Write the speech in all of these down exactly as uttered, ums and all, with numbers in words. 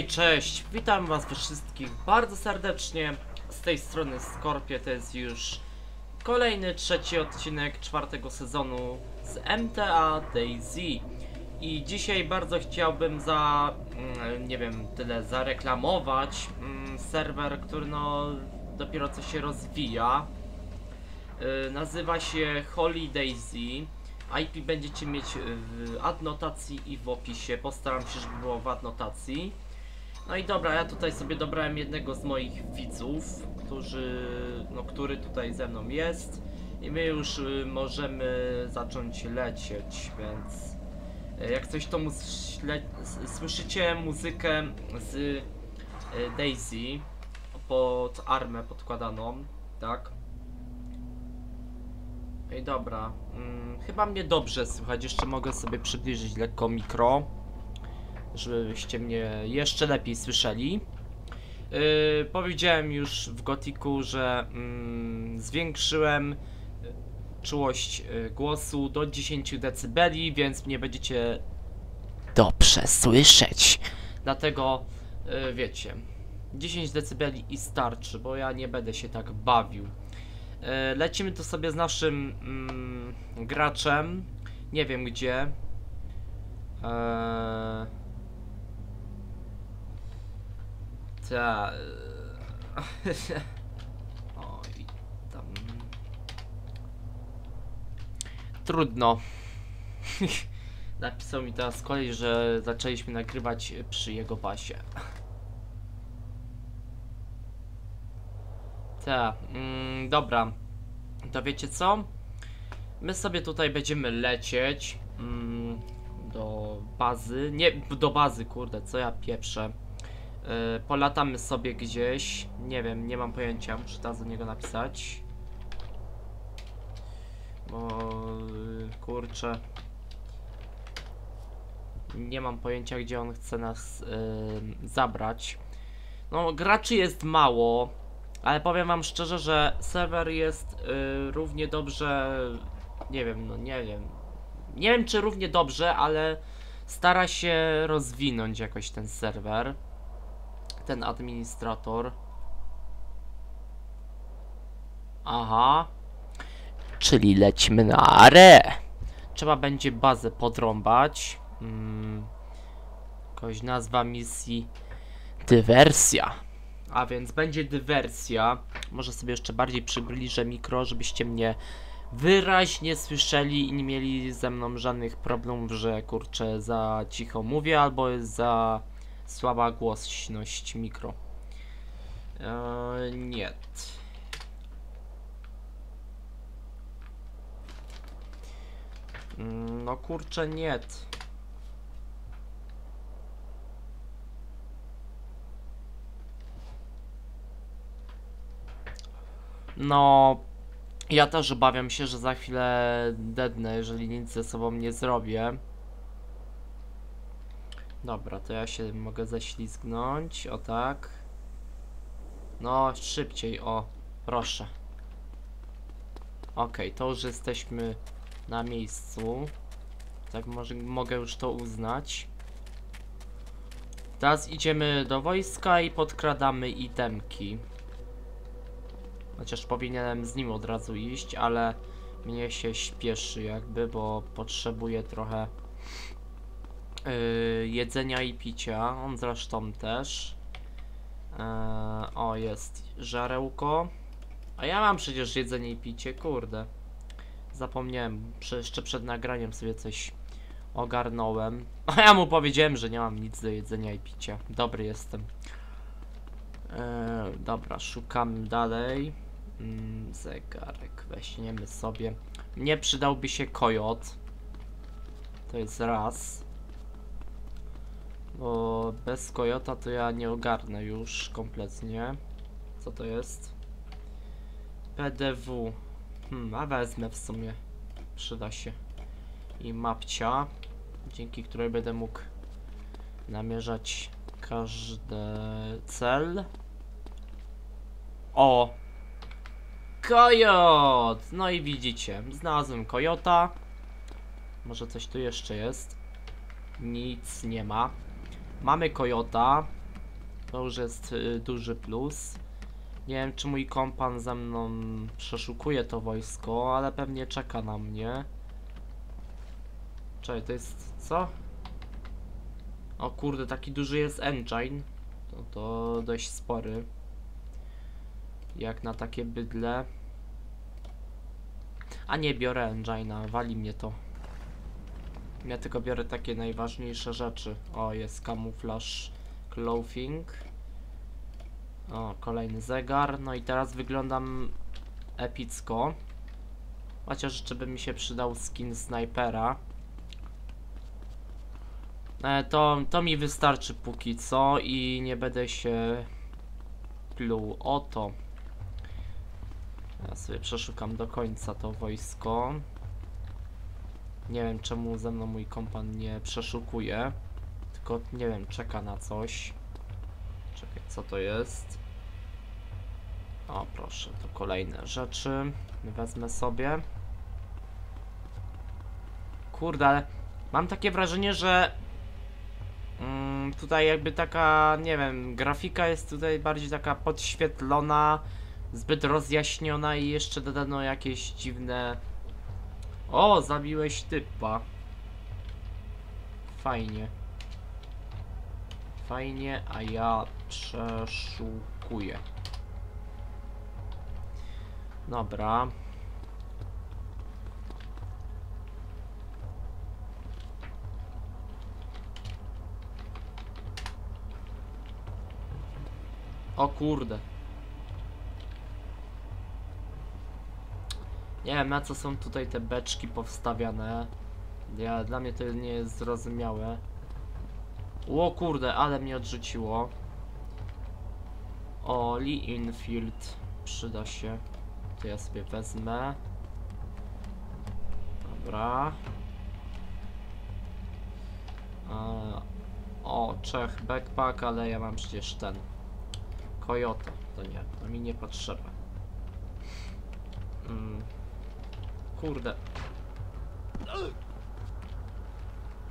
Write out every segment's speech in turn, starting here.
Hej, cześć! Witam was wszystkich bardzo serdecznie. Z tej strony Scorpio, to jest już kolejny, trzeci odcinek czwartego sezonu z M T A DayZ. I dzisiaj bardzo chciałbym za, nie wiem, tyle zareklamować serwer, który no dopiero co się rozwija. Nazywa się HollyDayZ. I P będziecie mieć w adnotacji i w opisie. Postaram się, żeby było w adnotacji. No i dobra, ja tutaj sobie dobrałem jednego z moich widzów, którzy, no, który tutaj ze mną jest. I my już możemy zacząć lecieć, więc jak coś to mu słyszycie muzykę z Daisy pod armę podkładaną, tak? Ej, dobra, hmm, chyba mnie dobrze słychać, jeszcze mogę sobie przybliżyć lekko mikro, żebyście mnie jeszcze lepiej słyszeli. Yy, powiedziałem już w Gothicu, że mm, zwiększyłem czułość głosu do dziesięć decybeli, więc mnie będziecie dobrze słyszeć. Dlatego, yy, wiecie, dziesięć decybeli i starczy, bo ja nie będę się tak bawił. Lecimy tu sobie z naszym mm, graczem. Nie wiem gdzie. Eee... Ta... o, i tam... Trudno. Napisał mi teraz kolej, że zaczęliśmy nagrywać przy jego basie. Ta, mm, dobra, to wiecie co? My sobie tutaj będziemy lecieć mm, do bazy, nie, do bazy, kurde, co ja pieprzę. Yy, polatamy sobie gdzieś, nie wiem, nie mam pojęcia, muszę teraz do niego napisać. Bo, kurczę, nie mam pojęcia, gdzie on chce nas yy, zabrać. No, graczy jest mało. Ale powiem wam szczerze, że serwer jest y, równie dobrze, nie wiem, no nie wiem, nie wiem czy równie dobrze, ale stara się rozwinąć jakoś ten serwer, ten administrator. Aha, czyli lecimy na arę. Trzeba będzie bazę podrąbać. Hmm. Jakoś nazwa misji dywersja. A więc będzie dywersja. Może sobie jeszcze bardziej przybliżę mikro, żebyście mnie wyraźnie słyszeli i nie mieli ze mną żadnych problemów, że kurczę za cicho mówię albo jest za słaba głośność mikro. Eee, nie. No kurczę nie. No, ja też obawiam się, że za chwilę dednę, jeżeli nic ze sobą nie zrobię. Dobra, to ja się mogę ześlizgnąć, o tak. No, szybciej, o, proszę. Okej, okay, to już jesteśmy na miejscu. Tak, może mogę już to uznać. Teraz idziemy do wojska i podkradamy itemki. Chociaż powinienem z nim od razu iść, ale mnie się śpieszy jakby, bo potrzebuję trochę yy, jedzenia i picia. On zresztą też. Yy, o, jest żarełko. A ja mam przecież jedzenie i picie, kurde. Zapomniałem, jeszcze przed nagraniem sobie coś ogarnąłem. A ja mu powiedziałem, że nie mam nic do jedzenia i picia. Dobry jestem. Yy, dobra, szukamy dalej. Zegarek weźmiemy sobie. Mnie przydałby się kojot. To jest raz. Bo bez kojota to ja nie ogarnę już kompletnie. Co to jest? P D W. Hmm, a wezmę w sumie. Przyda się. I mapcia, dzięki której będę mógł namierzać każdy cel. O! Kojot! No i widzicie, znalazłem kojota. Może coś tu jeszcze jest? Nic nie ma. Mamy kojota. To już jest y, duży plus. Nie wiem, czy mój kompan ze mną przeszukuje to wojsko, ale pewnie czeka na mnie. Czekaj, to jest co? O kurde, taki duży jest engine. To, to dość spory. Jak na takie bydle. A nie, biorę engine'a, wali mnie to. Ja tylko biorę takie najważniejsze rzeczy. O, jest kamuflaż, clothing. O, kolejny zegar. No i teraz wyglądam epicko. Chociaż jeszcze by mi się przydał skin snajpera. E, to, to mi wystarczy póki co i nie będę się pluł o to. Ja sobie przeszukam do końca to wojsko. Nie wiem, czemu ze mną mój kompan nie przeszukuje. Tylko, nie wiem, czeka na coś. Czekaj, co to jest? O, proszę, to kolejne rzeczy. Wezmę sobie. Kurde, ale mam takie wrażenie, że mm, tutaj jakby taka, nie wiem, grafika jest tutaj bardziej taka podświetlona, zbyt rozjaśniona i jeszcze dodano jakieś dziwne... O, zabiłeś typa. Fajnie. Fajnie, a ja przeszukuję. Dobra. O kurde. Nie wiem, na co są tutaj te beczki powstawiane. Ja, dla mnie to nie jest zrozumiałe. O kurde, ale mnie odrzuciło. O, Lee Enfield przyda się. To ja sobie wezmę. Dobra. E, o, Czech backpack, ale ja mam przecież ten Coyote, to nie, to mi nie potrzeba. Mm. Kurde.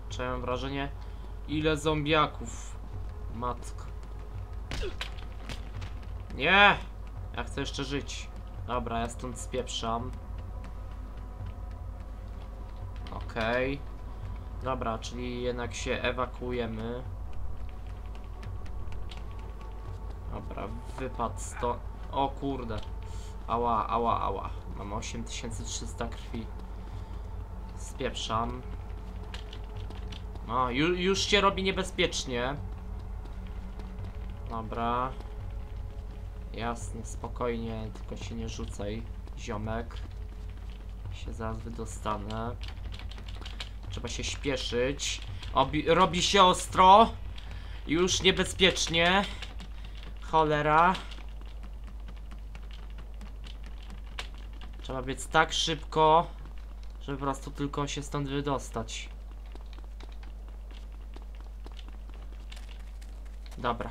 Czy mam wrażenie? Ile zombiaków. Matko. Nie! Ja chcę jeszcze żyć. Dobra, ja stąd spieprzam. Okej. Okay. Dobra, czyli jednak się ewakuujemy. Dobra, wypad stąd. O kurde. Ała, ała, ała. Mam osiem tysięcy trzysta krwi. Spieprzam. O, ju, już się robi niebezpiecznie. Dobra. Jasne, spokojnie, tylko się nie rzucaj, ziomek. Się zaraz wydostanę. Trzeba się śpieszyć. Obi robi się ostro. Już niebezpiecznie. Cholera. Trzeba biec tak szybko, żeby po prostu tylko się stąd wydostać. Dobra.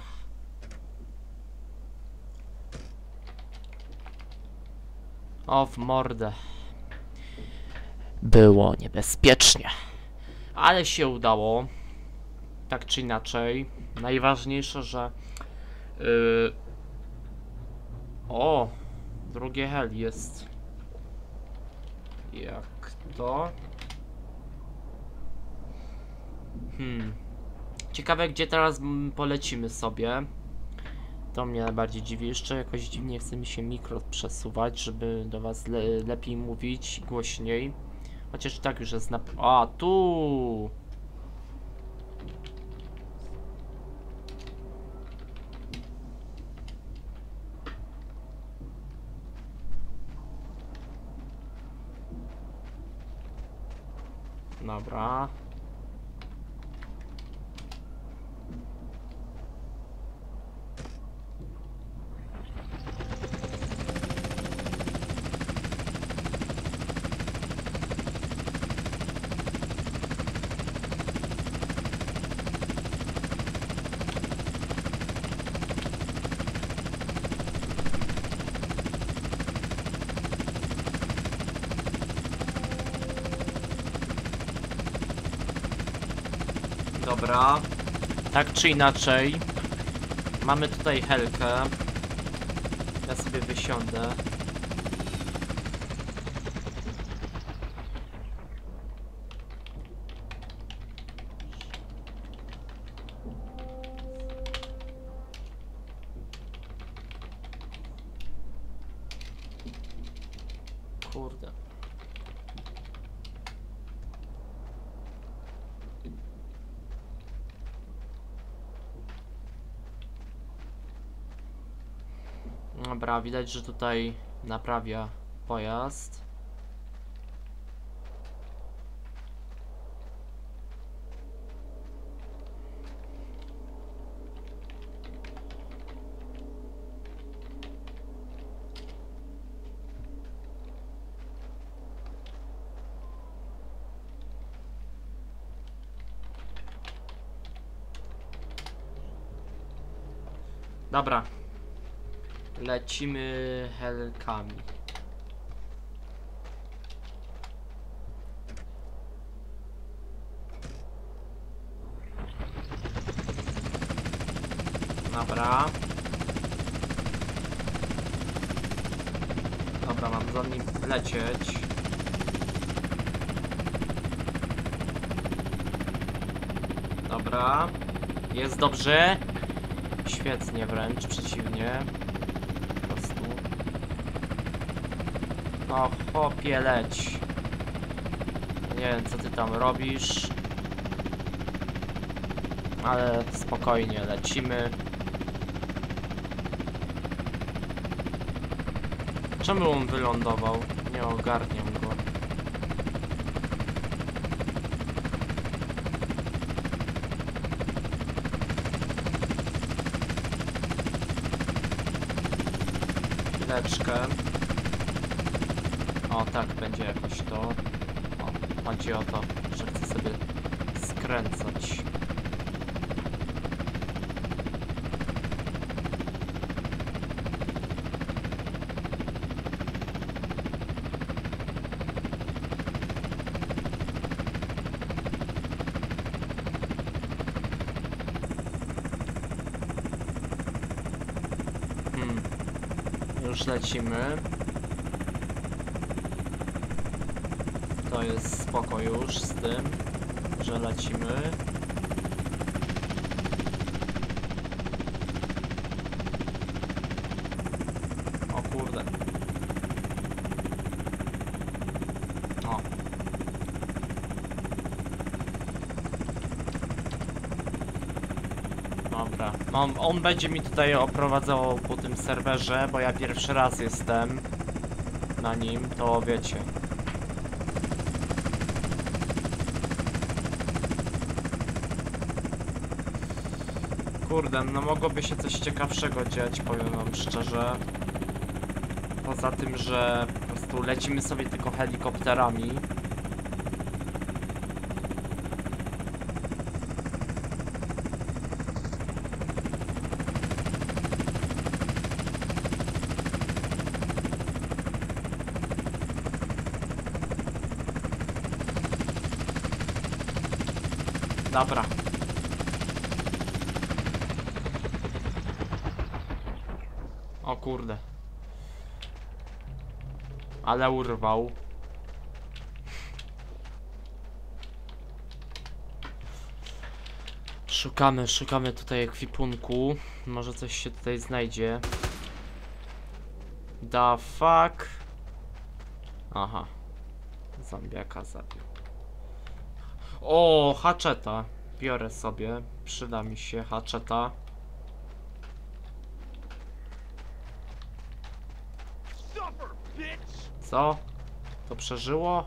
O, w mordę. Było niebezpiecznie. Ale się udało. Tak czy inaczej. Najważniejsze, że... Yy... O! Drugie heli jest. Jak to? Hmm. Ciekawe, gdzie teraz polecimy sobie. To mnie najbardziej dziwi. Jeszcze jakoś dziwnie chce mi się mikro przesuwać, żeby do was le lepiej mówić, głośniej. Chociaż i tak już jest na... A, tu! Dobra. Tak czy inaczej Mamy tutaj helkę. Ja sobie wysiądę. Kurde. Dobra, widać, że tutaj naprawia pojazd. Dobra, lecimy helkami. Dobra. Dobra, mam za nim lecieć. Dobra, jest dobrze. Świetnie, wręcz przeciwnie. Po prostu. No chłopie, leć. Nie wiem, co ty tam robisz, ale spokojnie, lecimy. Czemu on wylądował? Nie ogarniam go. O, tak będzie jakoś to. O, chodzi o to, że chcę sobie skręcać. Lecimy. To jest spoko już z tym, że lecimy. O kurde. O. Dobra. On, on będzie mi tutaj oprowadzał po tym serwerze, bo ja pierwszy raz jestem na nim, to wiecie. Kurde, no mogłoby się coś ciekawszego dziać, powiem wam szczerze. Poza tym, że po prostu lecimy sobie tylko helikopterami. Dobra. O kurde. Ale urwał. Szukamy, szukamy tutaj ekwipunku. Może coś się tutaj znajdzie. Da fuck. Aha. Zombiaka zabił. O, haczeta. Biorę sobie. Przyda mi się haczeta. Co? To przeżyło?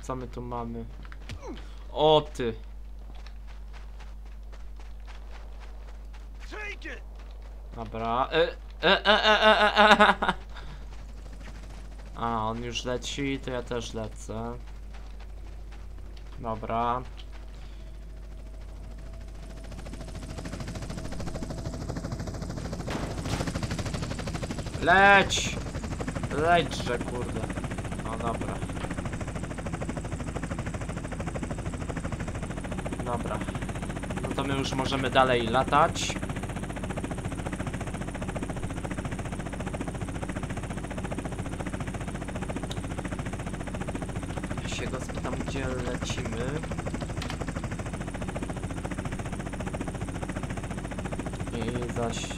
Co my tu mamy? O ty. Dobra. Y E, e, e, e, e, e. A, on już leci, to ja też lecę. Dobra. Leć! Lećże, kurde. No dobra. Dobra. No to my już możemy dalej latać. Ja się go spytam, gdzie lecimy. I zaś...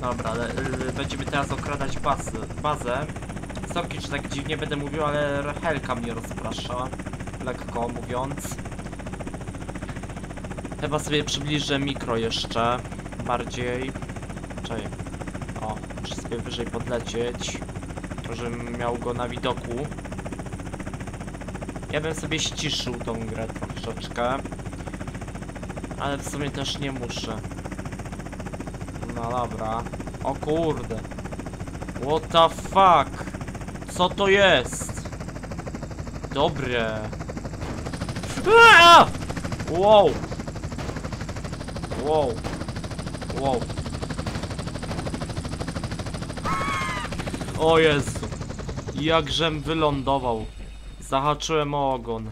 Dobra, ale będziemy teraz okradać bazę. bazę. Sorki, czy tak dziwnie będę mówił, ale Helka mnie rozprasza, lekko mówiąc. Chyba sobie przybliżę mikro jeszcze bardziej. Czekaj. O, muszę sobie wyżej podlecieć, żebym miał go na widoku. Ja bym sobie ściszył tą grę troszeczkę, ale w sumie też nie muszę. No dobra. O kurde. What the fuck? Co to jest? Dobre. Aaaa! Wow. Wow. Wow. O Jezu. Jakżem wylądował. Zahaczyłem o ogon.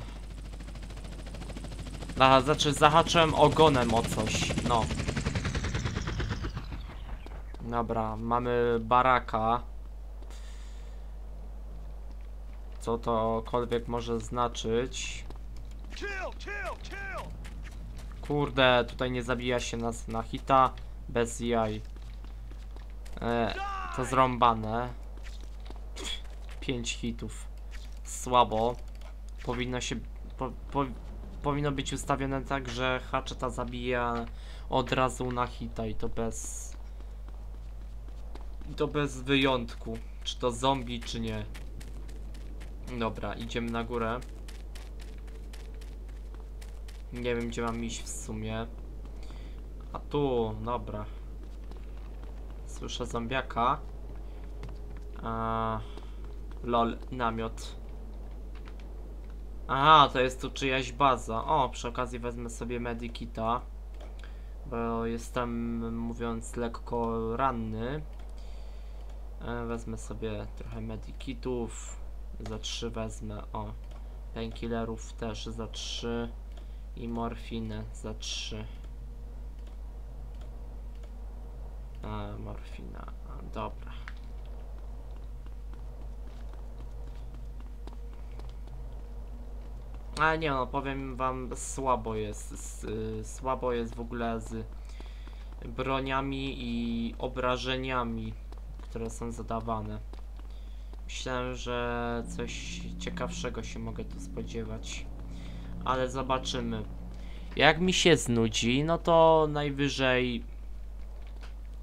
Znaczy zahaczyłem ogonem o coś. No. Dobra, mamy baraka. Co tokolwiek może znaczyć. Kurde, tutaj nie zabija się nas na hita. Bez jaj. E, to zrąbane. Pięć hitów. Słabo. Powinno się... Po, po, powinno być ustawione tak, że haczeta zabija od razu na hita i to bez... I to bez wyjątku. Czy to zombie, czy nie. Dobra, idziemy na górę. Nie wiem, gdzie mam iść w sumie. A tu, dobra. Słyszę zombiaka. A, lol, namiot. Aha, to jest tu czyjaś baza. O, przy okazji wezmę sobie medikita, bo jestem, mówiąc lekko, ranny. Wezmę sobie trochę medikitów. Za trzy wezmę, o, painkillerów też za trzy i morfinę za trzy. A, morfina, a, dobra. A nie, no powiem wam, słabo jest, s, y, słabo jest w ogóle z broniami i obrażeniami, które są zadawane. Myślałem, że coś ciekawszego się mogę tu spodziewać, ale zobaczymy. Jak mi się znudzi, no to najwyżej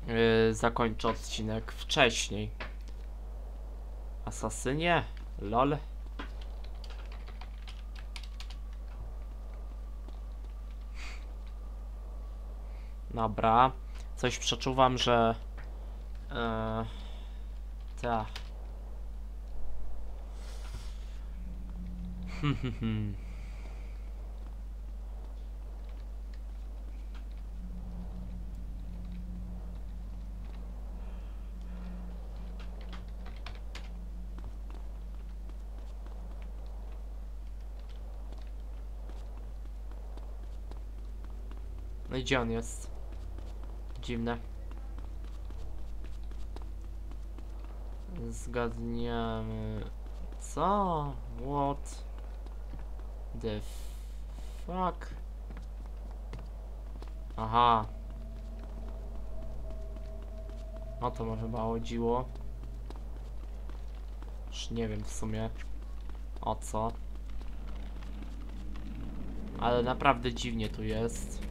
yy, zakończę odcinek wcześniej. Asasynie? Lol. Dobra, coś przeczuwam, że... Yy, ta. No i gdzie on jest? Dziwne. Zgadniamy. Co? What? The fuck? Aha. No to może chyba chodziło. Już nie wiem w sumie o co. Ale naprawdę dziwnie tu jest.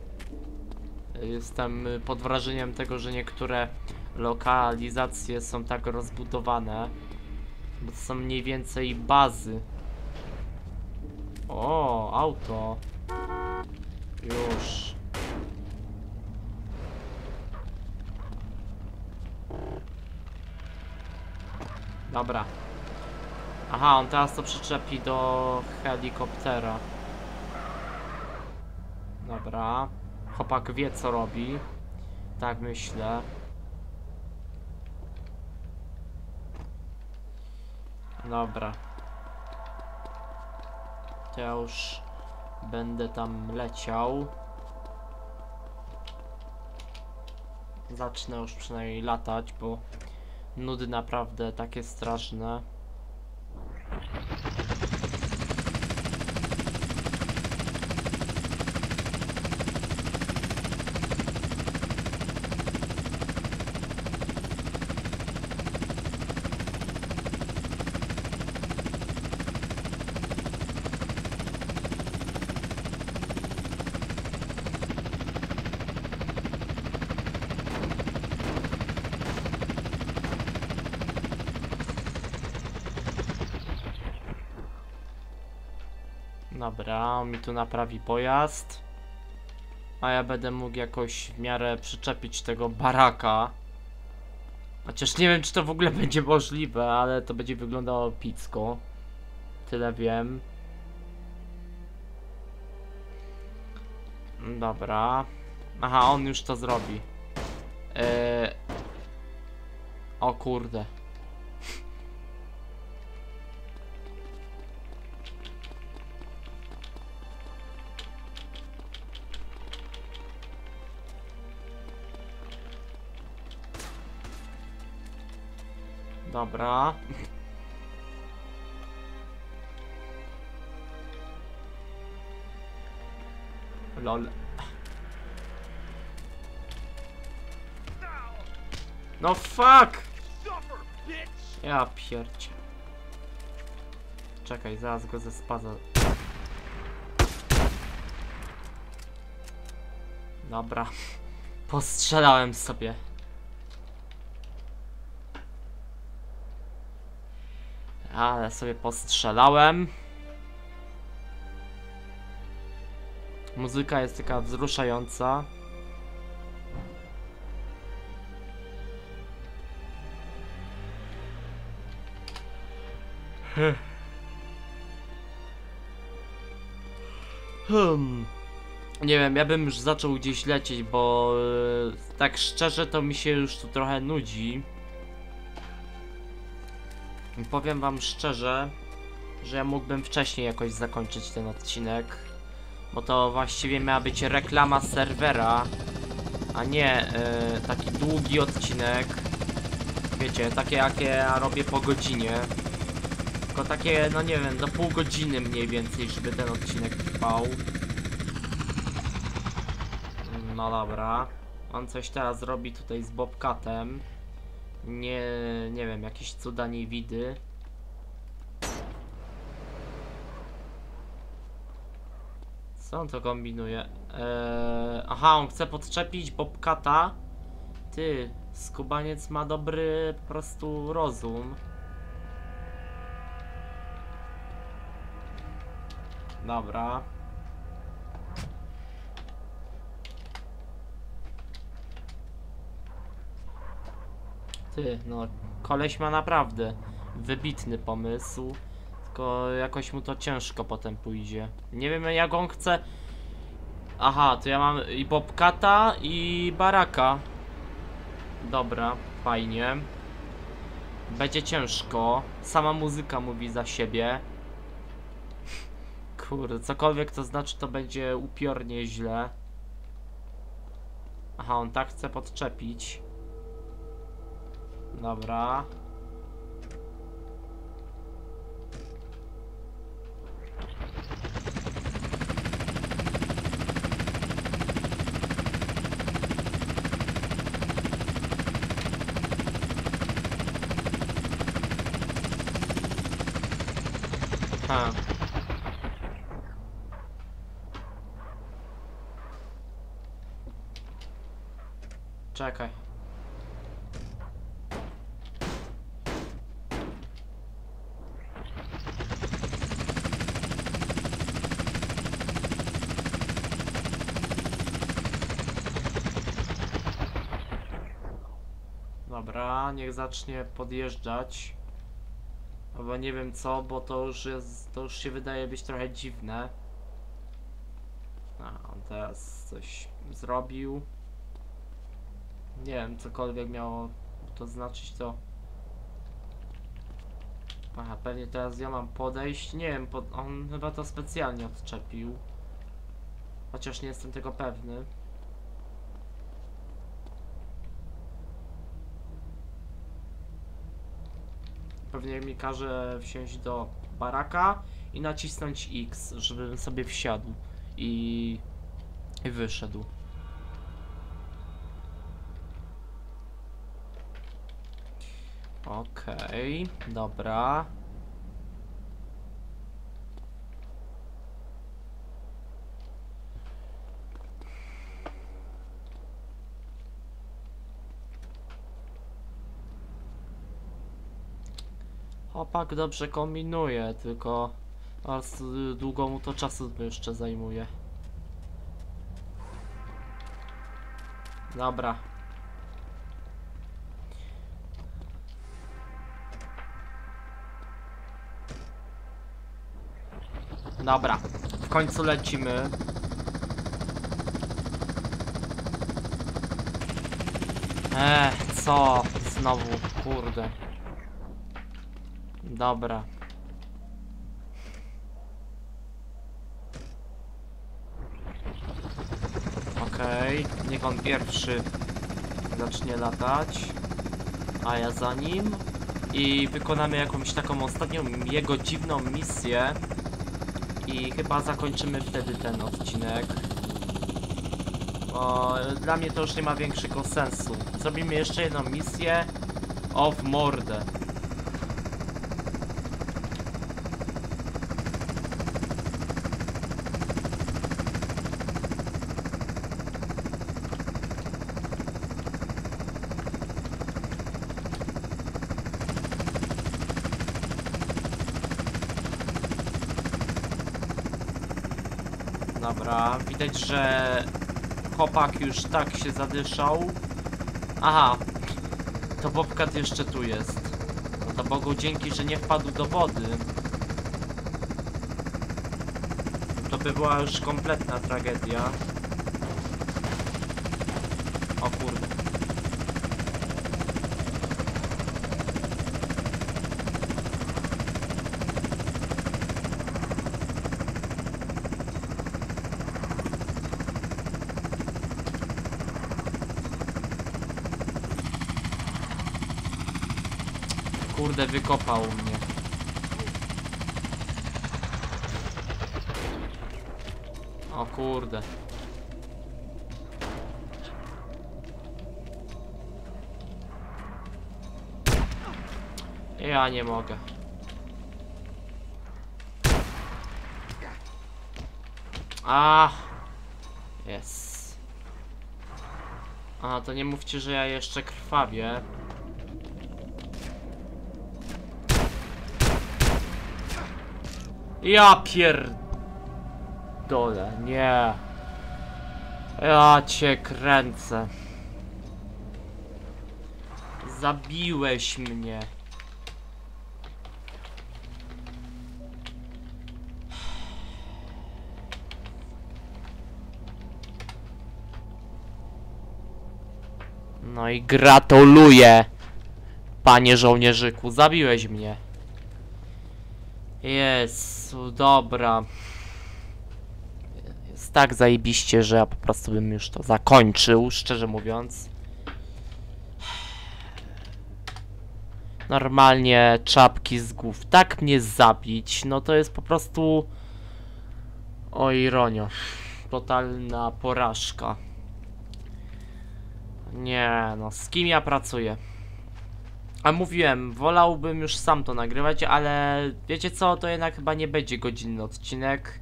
Jestem pod wrażeniem tego, że niektóre lokalizacje są tak rozbudowane. Bo to są mniej więcej bazy. O, auto. Już. Dobra. Aha, on teraz to przyczepi do helikoptera. Dobra. Chłopak wie, co robi. Tak myślę. Dobra. to ja już będę tam leciał. Zacznę już przynajmniej latać, bo nudy naprawdę takie straszne. Dobra, on mi tu naprawi pojazd, a ja będę mógł jakoś w miarę przyczepić tego baraka. Chociaż nie wiem, czy to w ogóle będzie możliwe, ale to będzie wyglądało picko. Tyle wiem. Dobra. Aha, on już to zrobi. Yy... O kurde. Dobra. Lol. No fuck! Ja pierdzie. Czekaj, zaraz go zespadza. Dobra. Postrzelałem sobie. Ale sobie postrzelałem. Muzyka jest taka wzruszająca. Hmm. Nie wiem, ja bym już zaczął gdzieś lecieć, bo tak szczerze to mi się już tu trochę nudzi. Powiem wam szczerze, że ja mógłbym wcześniej jakoś zakończyć ten odcinek, bo to właściwie miała być reklama serwera, a nie yy, taki długi odcinek, wiecie, takie jakie ja robię po godzinie, tylko takie, no nie wiem, do pół godziny mniej więcej, żeby ten odcinek trwał. No dobra, on coś teraz robi tutaj z Bobcatem. Nie, nie wiem, jakieś cuda nie widy. Co on to kombinuje? Eee, aha, on chce podczepić Bobcata. Ty, skubaniec ma dobry po prostu rozum. Dobra. No, koleś ma naprawdę wybitny pomysł, tylko jakoś mu to ciężko potem pójdzie. Nie wiem jak on chce. Aha, to ja mam i Bobcata, i baraka. Dobra, fajnie. Będzie ciężko. Sama muzyka mówi za siebie. Kurde, cokolwiek to znaczy, to będzie upiornie źle. Aha, on tak chce podczepić. Dobra. Ha. Czekaj. Dobra, niech zacznie podjeżdżać. Albo nie wiem co, bo to już jest, to już się wydaje być trochę dziwne. A, on teraz coś zrobił. Nie wiem, cokolwiek miało to znaczyć to. Aha, pewnie teraz ja mam podejść. Nie wiem, pod... on chyba to specjalnie odczepił. Chociaż nie jestem tego pewny. Pewnie mi każe wsiąść do baraka i nacisnąć X, żebym sobie wsiadł i, i wyszedł. Okej, okay, dobra. Chłopak dobrze kombinuje, tylko bardzo długo mu to czasu jeszcze zajmuje. Dobra. Dobra, w końcu lecimy. Ech, co? Znowu, kurde. Dobra. Okej, okay. Niech on pierwszy zacznie latać, a ja za nim. I wykonamy jakąś taką ostatnią jego dziwną misję. I chyba zakończymy wtedy ten odcinek. Bo dla mnie to już nie ma większego sensu. Zrobimy jeszcze jedną misję. O w mordę. Dobra, widać, że chłopak już tak się zadyszał. Aha, to Bobcat jeszcze tu jest. No to Bogu dzięki, że nie wpadł do wody. To by była już kompletna tragedia. O kurde. Kurde, wykopał mnie. O kurde. Ja nie mogę. A, jest. A, to nie mówcie, że ja jeszcze krwawię. Ja pierdolę, nie. Ja cię kręcę. Zabiłeś mnie. No i gratuluję, panie żołnierzyku, zabiłeś mnie. Jezu, dobra. Jest tak zajebiście, że ja po prostu bym już to zakończył, szczerze mówiąc. Normalnie czapki z głów. Tak mnie zabić, no to jest po prostu... O ironio. Totalna porażka. Nie no, z kim ja pracuję? A mówiłem, wolałbym już sam to nagrywać, ale wiecie co, to jednak chyba nie będzie godzinny odcinek.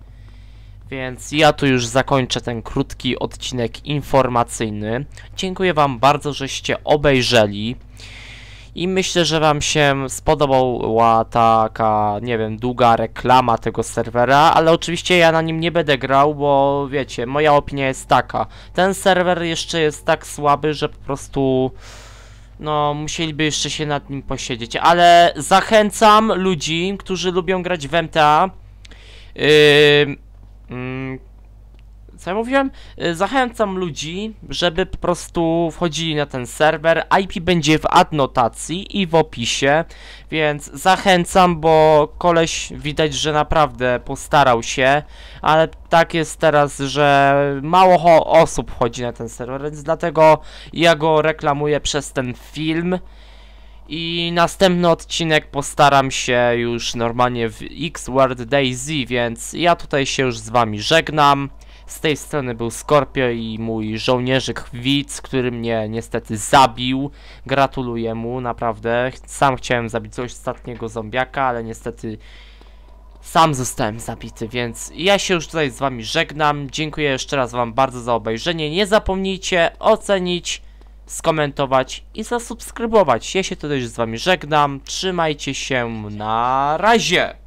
Więc ja tu już zakończę ten krótki odcinek informacyjny. Dziękuję wam bardzo, żeście obejrzeli. I myślę, że wam się spodobała taka, nie wiem, długa reklama tego serwera, ale oczywiście ja na nim nie będę grał, bo wiecie, moja opinia jest taka. Ten serwer jeszcze jest tak słaby, że po prostu... No, musieliby jeszcze się nad nim posiedzieć, ale zachęcam ludzi, którzy lubią grać w M T A. Yy, yy, co ja mówiłem? Zachęcam ludzi, żeby po prostu wchodzili na ten serwer. I P będzie w adnotacji i w opisie, więc zachęcam, bo koleś widać, że naprawdę postarał się, ale tak jest teraz, że mało osób wchodzi na ten serwer, więc dlatego ja go reklamuję przez ten film. I następny odcinek postaram się już normalnie w HollyDayZ, więc ja tutaj się już z wami żegnam. Z tej strony był Scorpio i mój żołnierzyk widz, który mnie niestety zabił. Gratuluję mu, naprawdę. Sam chciałem zabić coś ostatniego zombiaka, ale niestety sam zostałem zabity, więc ja się już tutaj z wami żegnam. Dziękuję jeszcze raz wam bardzo za obejrzenie. Nie zapomnijcie ocenić, skomentować i zasubskrybować. Ja się tutaj już z wami żegnam. Trzymajcie się, na razie!